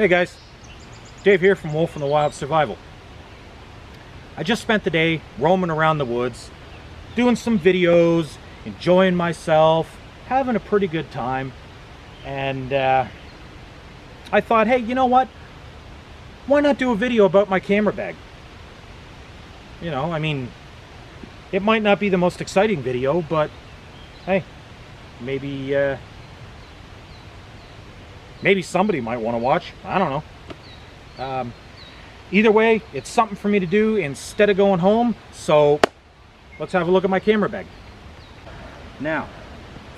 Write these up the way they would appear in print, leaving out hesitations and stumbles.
Hey guys, Dave here from Wolf in the Wild Survival. I just spent the day roaming around the woods, doing some videos, enjoying myself, having a pretty good time, and I thought, hey, you know what? Why not do a video about my camera bag? You know, I mean, it might not be the most exciting video, but hey, maybe somebody might want to watch. I don't know. Either way, it's something for me to do instead of going home. So let's have a look at my camera bag. Now,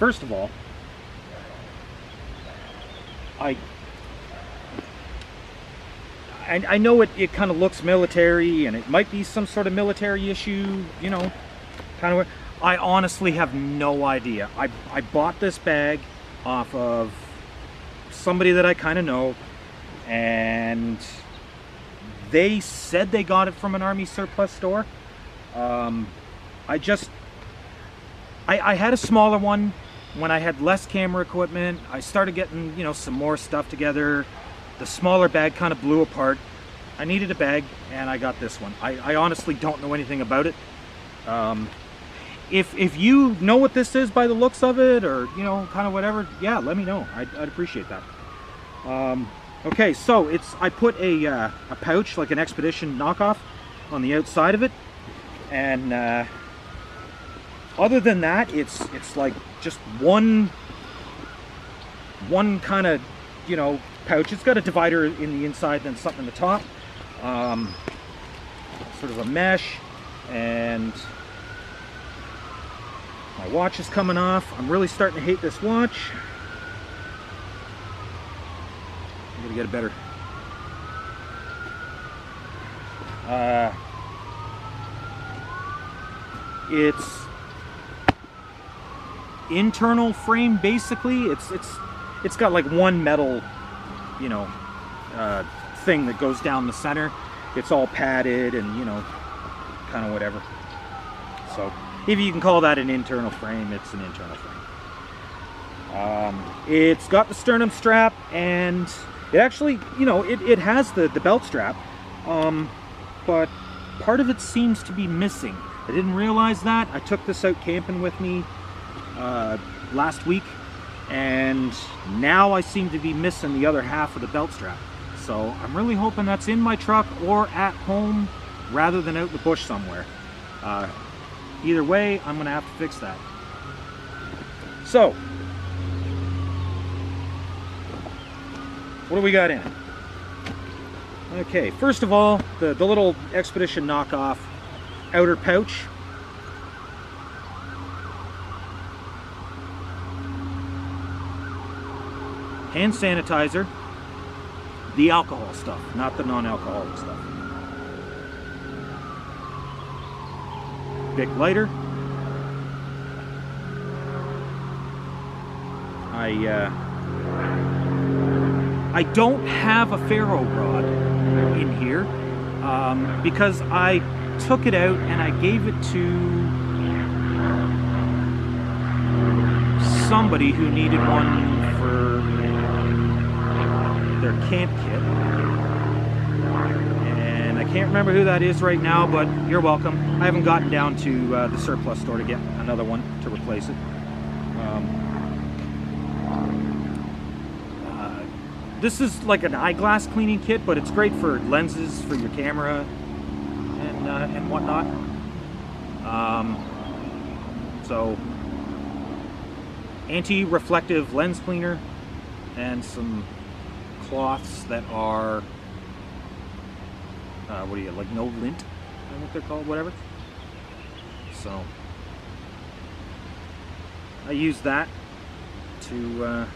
first of all, I know it kind of looks military, and it might be some sort of military issue, you know, kind of. I honestly have no idea. I bought this bag off of somebody that I kind of know, and they said they got it from an army surplus store. I had a smaller one when I had less camera equipment. I started getting, you know, some more stuff together. The smaller bag kind of blew apart. I needed a bag, and I got this one. I honestly don't know anything about it. If you know what this is by the looks of it, or, you know, kind of whatever, yeah, let me know. I'd appreciate that. Okay, so I put a pouch, like an Expedition knockoff, on the outside of it, and other than that, it's like just one kind of, you know, pouch. It's got a divider in the inside, then something in the top, sort of a mesh, and my watch is coming off. I'm really starting to hate this watch. I'm gonna get a better. It's internal frame, basically. It's got like one metal, you know, thing that goes down the center. It's all padded and, you know, kind of whatever. So, if you can call that an internal frame, it's an internal frame. It's got the sternum strap, and it actually, you know, it has the belt strap, but part of it seems to be missing. I didn't realize that. I took this out camping with me last week, and now I seem to be missing the other half of the belt strap. So I'm really hoping that's in my truck or at home rather than out in the bush somewhere. Either way, I'm gonna have to fix that. So, what do we got in it? Okay, first of all, the little Expedition knockoff outer pouch. Hand sanitizer. The alcohol stuff, not the non-alcoholic stuff. Big lighter. I don't have a ferro rod in here because I took it out and I gave it to somebody who needed one for their camp kit, and I can't remember who that is right now, but you're welcome. I haven't gotten down to the surplus store to get another one to replace it. This is like an eyeglass cleaning kit, but it's great for lenses for your camera and whatnot. So, anti-reflective lens cleaner and some cloths that are what are you, like no lint? I think they're called, whatever. So I use that to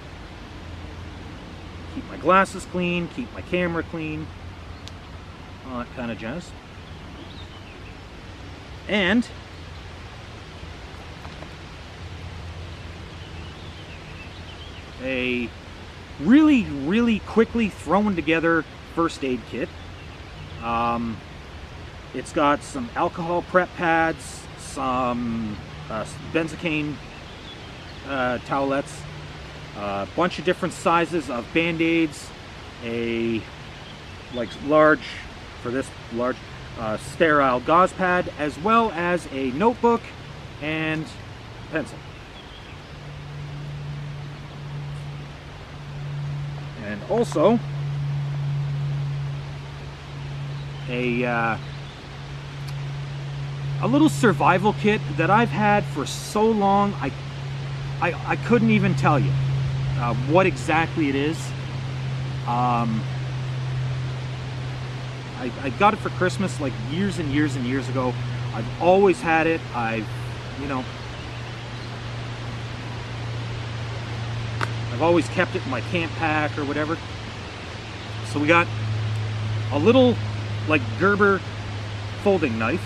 keep my glasses clean, keep my camera clean, all that kind of jazz. And a really, really quickly thrown together first aid kit. It's got some alcohol prep pads, some benzocaine towelettes, a bunch of different sizes of band-aids, a like large, for this large, sterile gauze pad, as well as a notebook and pencil. And also a little survival kit that I've had for so long, I couldn't even tell you what exactly it is. I got it for Christmas like years and years and years ago. I've always had it. I've always kept it in my camp pack or whatever. So we got a little like Gerber folding knife,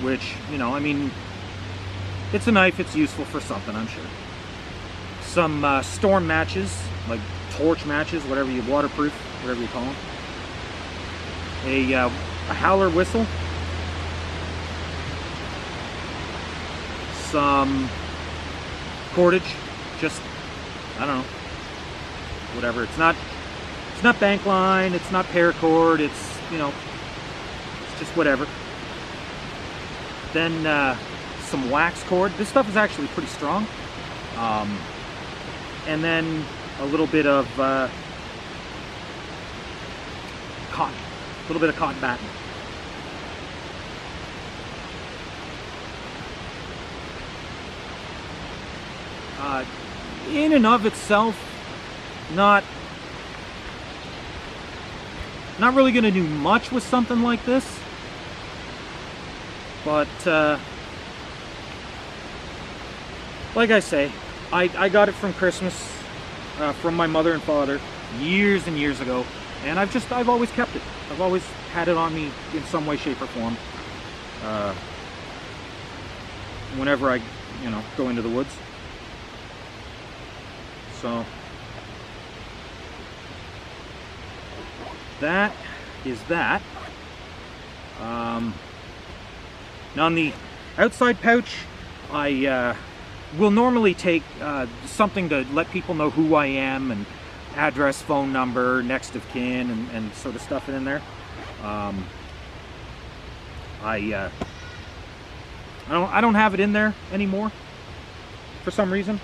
which, you know, I mean, it's a knife, it's useful for something, I'm sure. Some storm matches, like torch matches, whatever you waterproof, whatever you call them. A howler whistle. Some cordage, just, I don't know, whatever. It's not bank line, it's not paracord, it's, you know, it's just whatever. Then some wax cord. This stuff is actually pretty strong. And then a little bit of cotton, a little bit of cotton batting. In and of itself, not really going to do much with something like this, but like I say, I got it from Christmas from my mother and father years and years ago, and I've always kept it. I've always had it on me in some way, shape, or form. Whenever I, you know, go into the woods. So that is that. Now on the outside pouch, I will normally take something to let people know who I am, and address, phone number, next of kin, and sort of stuff in there. I don't have it in there anymore for some reason.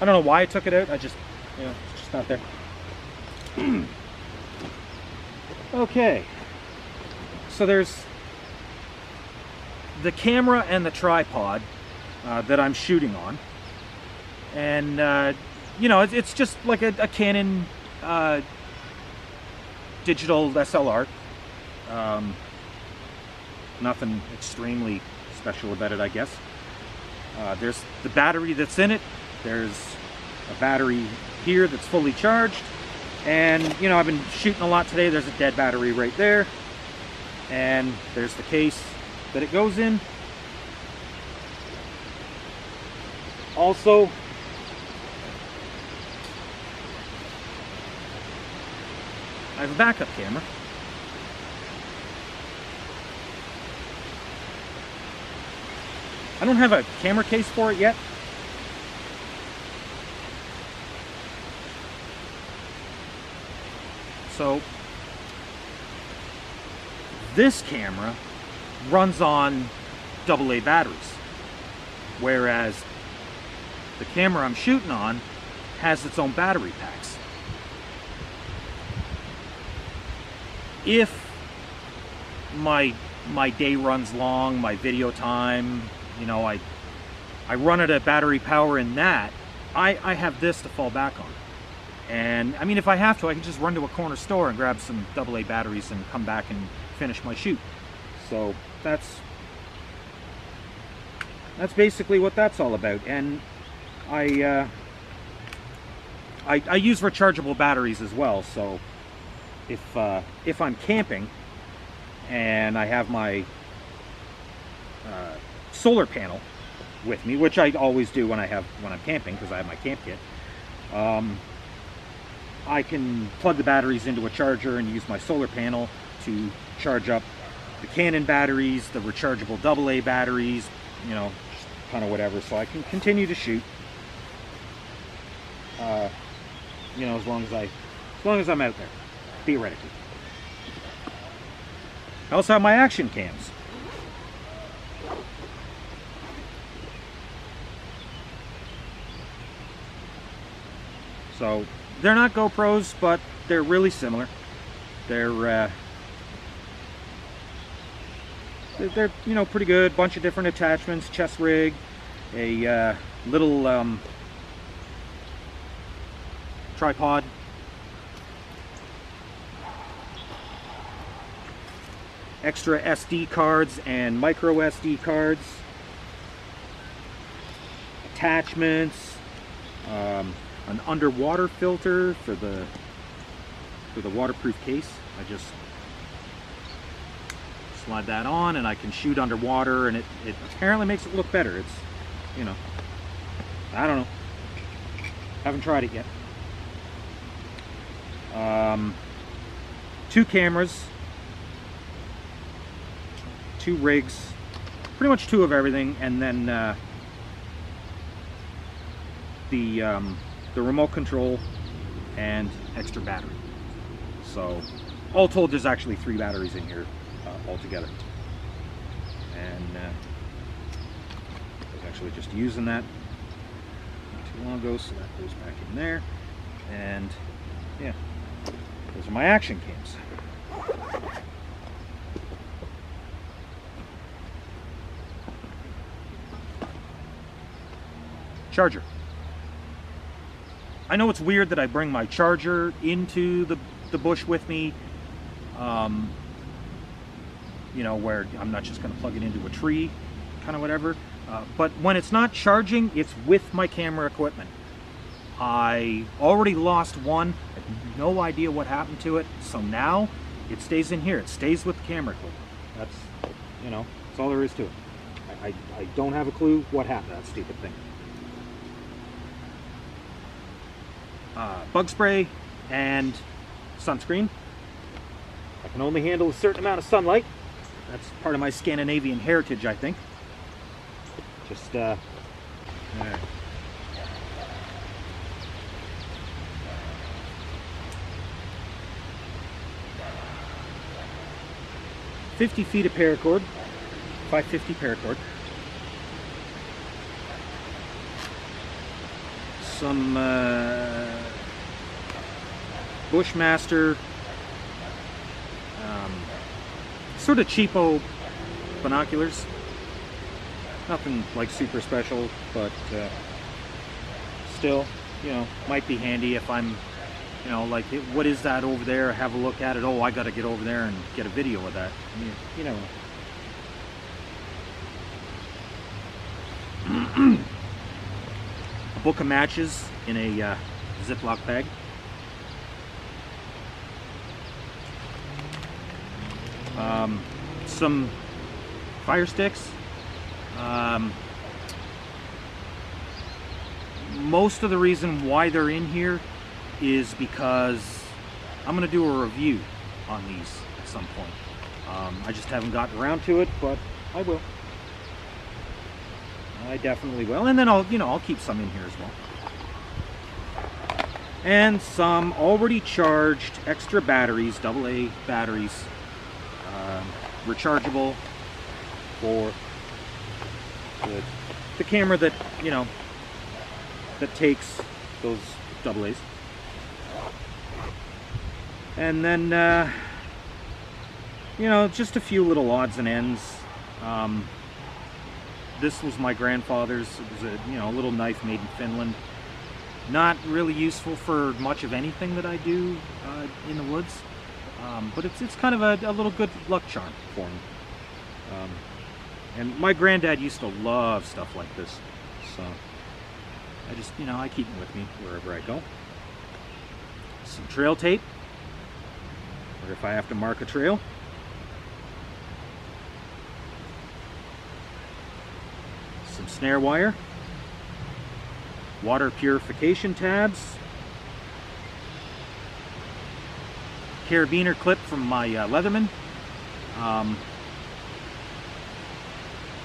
I don't know why I took it out. I just, you know, it's just not there. Okay. So there's the camera and the tripod that I'm shooting on, and you know, it's just like a Canon digital SLR. Nothing extremely special about it, I guess. There's the battery that's in it. There's a battery here that's fully charged, and you know, I've been shooting a lot today. There's a dead battery right there, and there's the case that it goes in. Also, I have a backup camera. I don't have a camera case for it yet. So this camera runs on AA batteries, whereas the camera I'm shooting on has its own battery packs. If my day runs long, my video time, you know, I run out of battery power in that, I have this to fall back on. And I mean, if I have to, I can just run to a corner store and grab some AA batteries and come back and finish my shoot. So that's basically what that's all about. And I use rechargeable batteries as well. So if I'm camping and I have my solar panel with me, which I always do when I'm camping, because I have my camp kit, I can plug the batteries into a charger and use my solar panel to charge up the Canon batteries, the rechargeable AA batteries, you know, just kind of whatever, so I can continue to shoot. you know, as long as I'm out there, theoretically. I also have my action cams. So they're not GoPros, but they're really similar. They're you know, pretty good. Bunch of different attachments, chest rig, a little tripod. Extra SD cards and micro SD cards. Attachments. An underwater filter for the waterproof case. I just slide that on and I can shoot underwater, and it apparently makes it look better. It's, you know, I don't know. Haven't tried it yet. 2 cameras, 2 rigs, pretty much 2 of everything, and then the remote control and extra battery. So all told, there's actually 3 batteries in here altogether. And I was actually just using that not too long ago, so that goes back in there. And yeah, those are my action cams. Charger. I know it's weird that I bring my charger into the bush with me, you know, where I'm not just going to plug it into a tree, kind of whatever. But when it's not charging, it's with my camera equipment. I already lost one. I have no idea what happened to it. So now it stays in here. It stays with the camera equipment. That's, you know, that's all there is to it. I don't have a clue what happened to that stupid thing. Bug spray and sunscreen. I can only handle a certain amount of sunlight. That's part of my Scandinavian heritage, I think. Just, there. $50 feet of paracord, 550 paracord. Some Bushmaster, sort of cheapo binoculars. Nothing like super special, but still, you know, might be handy if I'm, you know, like, what is that over there? Have a look at it. Oh, I got to get over there and get a video of that. You know. A book of matches in a Ziploc bag. Some fire sticks. Most of the reason why they're in here is because I'm going to do a review on these at some point. I just haven't gotten around to it, but I will. I definitely will. And then I'll, you know, I'll keep some in here as well. And some already charged extra batteries, AA batteries, rechargeable for the camera that, you know, that takes those AA's. And then, you know, just a few little odds and ends. This was my grandfather's. It was a, you know, a little knife made in Finland. Not really useful for much of anything that I do in the woods, but it's kind of a little good luck charm for me. And my granddad used to love stuff like this, so I just, you know, I keep it with me wherever I go. Some trail tape, or if I have to mark a trail. Some snare wire, water purification tabs, carabiner clip from my Leatherman.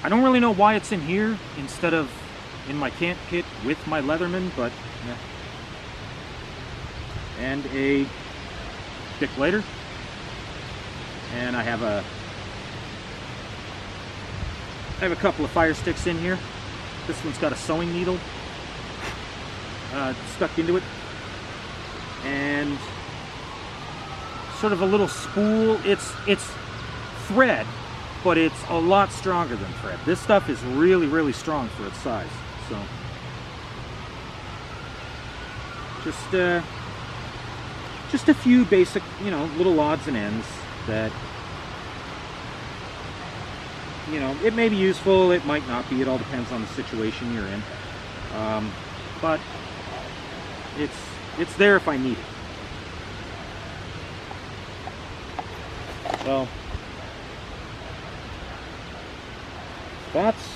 I don't really know why it's in here instead of in my camp kit with my Leatherman, but yeah. and a deflator, and I have a couple of fire sticks in here. This one's got a sewing needle stuck into it, and sort of a little spool. It's thread, but it's a lot stronger than thread. This stuff is really, really strong for its size. So just a few basic, you know, little odds and ends that, you know, it may be useful, it might not be. It all depends on the situation you're in. But it's there if I need it. So that's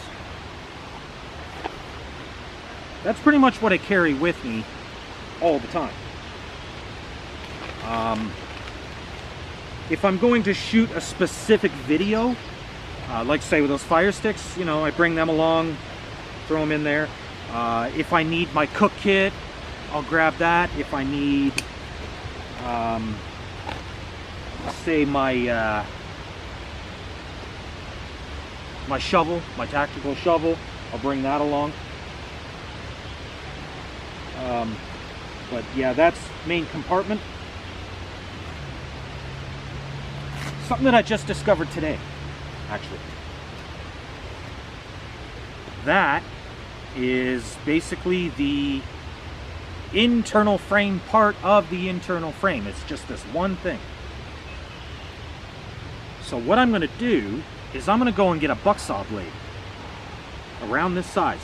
pretty much what I carry with me all the time. If I'm going to shoot a specific video, like say with those fire sticks, you know, I bring them along, throw them in there. If I need my cook kit, I'll grab that. If I need, say my shovel, my tactical shovel, I'll bring that along. But yeah, that's main compartment. Something that I just discovered today, actually. That is basically the internal frame part of the internal frame. It's just this one thing. So what I'm going to do is I'm going to go and get a bucksaw blade around this size,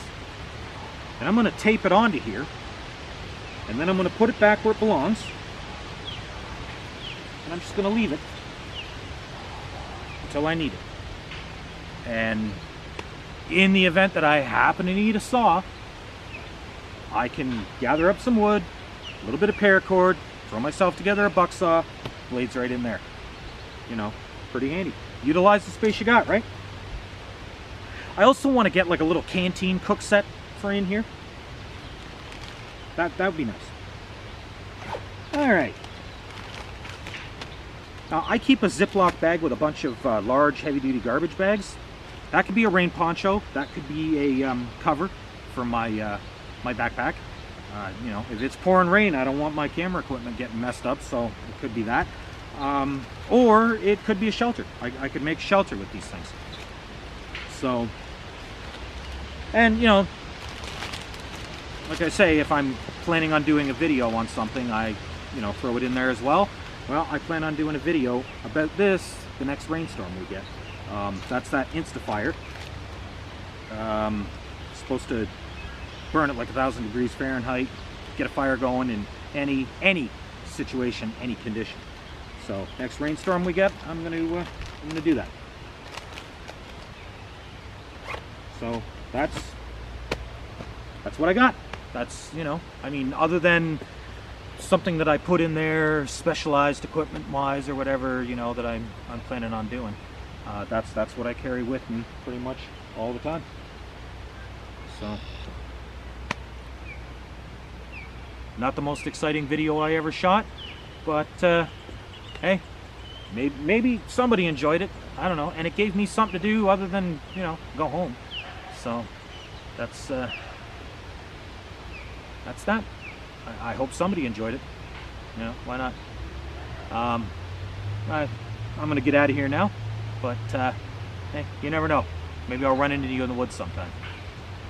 and I'm going to tape it onto here, and then I'm going to put it back where it belongs, and I'm just going to leave it until I need it. And in the event that I happen to need a saw, I can gather up some wood, a little bit of paracord, throw myself together a buck saw, blade's right in there. You know, pretty handy. Utilize the space you got, right? I also want to get like a little canteen cook set for in here. That would be nice. All right. Now, I keep a Ziploc bag with a bunch of large, heavy-duty garbage bags. That could be a rain poncho. That could be a cover for my backpack. You know, if it's pouring rain, I don't want my camera equipment getting messed up, so it could be that. Or it could be a shelter. I could make shelter with these things. So, and you know, like I say, if I'm planning on doing a video on something, I, you know, throw it in there as well. Well, I plan on doing a video about this the next rainstorm we get. That's that Insta Fire. Supposed to burn at like 1,000 degrees Fahrenheit, get a fire going in any situation, any condition. So next rainstorm we get, I'm gonna do that. So that's what I got. That's, you know, I mean, other than something that I put in there specialized equipment wise or whatever, you know, that I'm planning on doing, that's what I carry with me pretty much all the time. So not the most exciting video I ever shot, but hey, maybe somebody enjoyed it, I don't know, and it gave me something to do other than, you know, go home. So that's that. I hope somebody enjoyed it. You know, why not? I'm gonna get out of here now, but hey, you never know. Maybe I'll run into you in the woods sometime.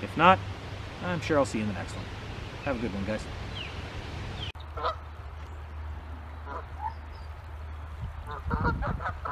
If not, I'm sure I'll see you in the next one. Have a good one, guys.